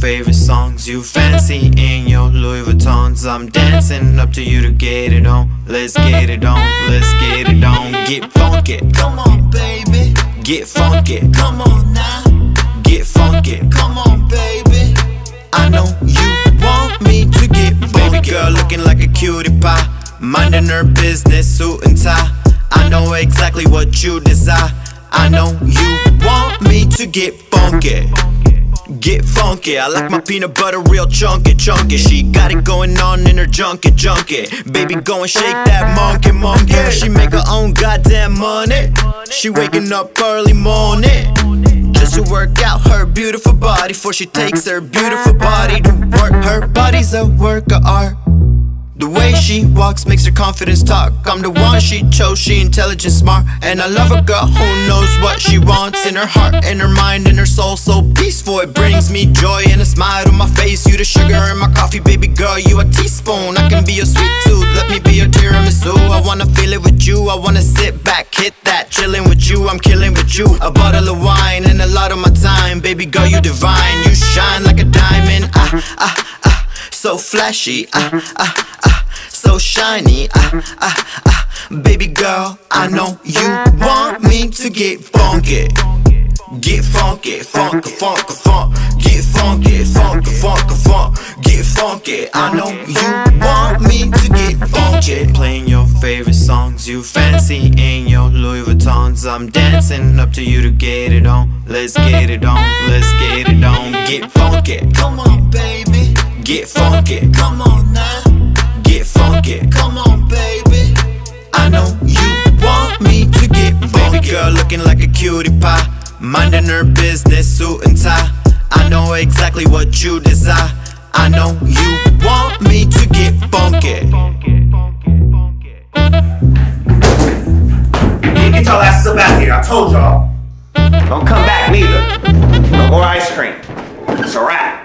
favorite songs you fancy in your Louis Vuittons. I'm dancing up to you to get it on. Let's get it on, let's get it on. Get funky, come on baby. Get funky, come on now. Get funky, come on baby. I know you want me to get funky. Baby girl looking like a cutie pie, minding her business, suit and tie. I know exactly what you desire. I know you want me to get funky. Get funky, I like my peanut butter real chunky, chunky. She got it going on in her junkie, junkie. Baby, go and shake that monkey, monkey. She make her own goddamn money. She waking up early morning just to work out her beautiful body. For she takes her beautiful body to work. Her body's a work of art. The way she walks makes her confidence talk. I'm the one she chose, she intelligent, smart. And I love a girl who knows what she wants. In her heart, in her mind, in her soul, so peaceful. It brings me joy and a smile to my face. You the sugar in my coffee, baby girl, you a teaspoon. I can be your sweet tooth, let me be your tiramisu. I wanna feel it with you, I wanna sit back, hit that. Chillin' with you, I'm killing with you. A bottle of wine and a lot of my time. Baby girl, you divine, you shine like a diamond. So flashy, so shiny, baby girl, I know you want me to get funky. Get funky, funky, funky, funk. Get funky, funky, funky, funk. Get funky, I know you want me to get funky. Playing your favorite songs you fancy in your Louis Vuittons. I'm dancing up to you to get it on. Let's get it on, let's get it on. Get funky, come on baby. Get funky, come on now. Get funky, come on baby. I know you want me to get funky. Baby girl looking like a cutie pie, minding her business, suit and tie. I know exactly what you desire. I know you want me to get funky. You get y'all asses up out here, I told y'all. Don't come back neither. No more ice cream. It's a wrap.